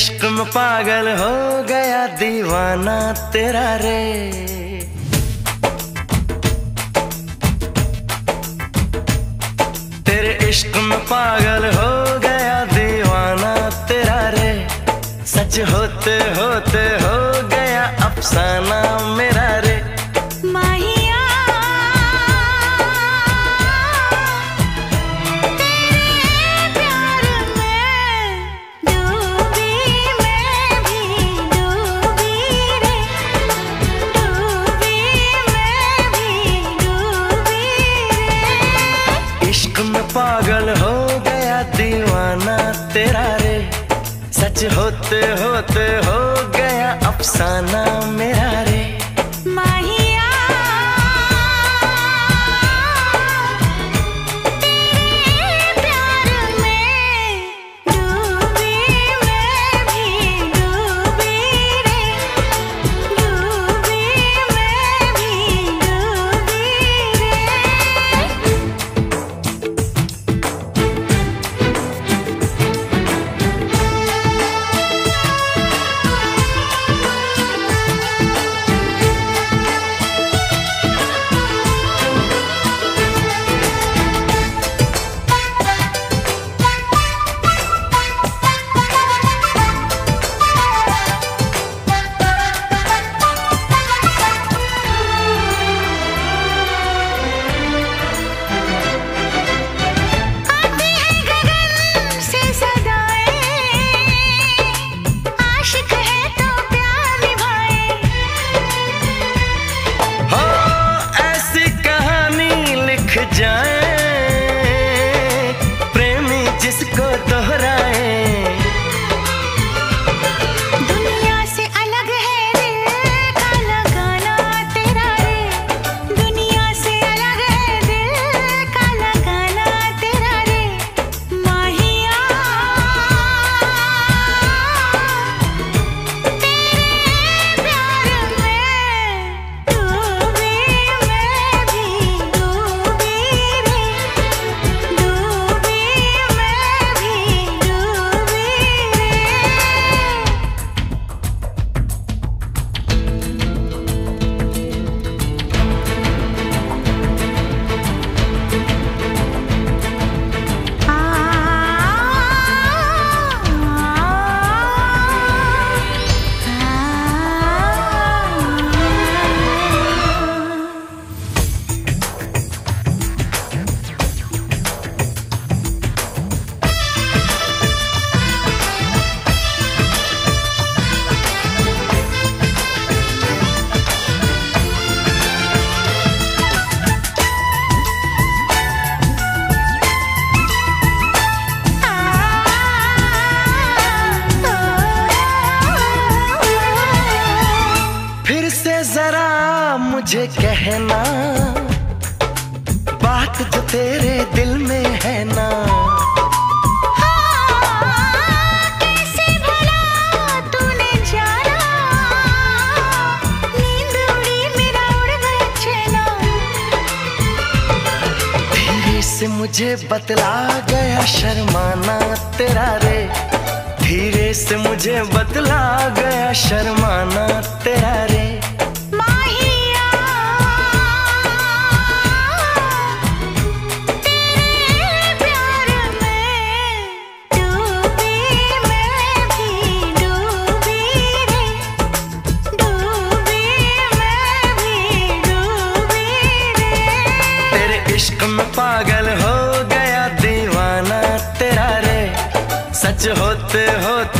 इश्क में पागल हो गया दीवाना तेरा रे। तेरे इश्क में पागल हो गया दीवाना तेरा रे। सच होते होते हो गया अफसाना मेरा रे। पागल हो गया दीवाना तेरा रे। सच होते होते हो गया अफसाना मेरा रे। जाए प्रेमी जिसको दोहराए, दुनिया से अलग है दिल का लगाना तेरा रे। दुनिया से अलग है दिल का लगाना तेरा रे। माहिया तेरे प्यार में डूबी मैं भी मुझे कहना बात जो तेरे दिल में है ना। कैसे भला तूने जाना, नींद उड़ी मेरा उड़ गया चेना। धीरे से मुझे बतला गया शर्माना तेरा रे। धीरे से मुझे बतला गया शर्माना तेरा रे। इश्क में पागल हो गया दीवाना तेरा रे। सच होते होते